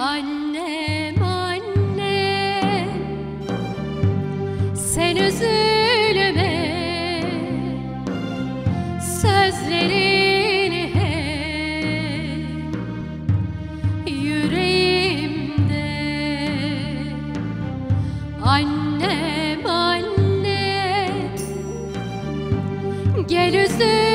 Annem, annem, sen üzülme, sözlerin hep yüreğimde. Annem, annem, gel üzülme.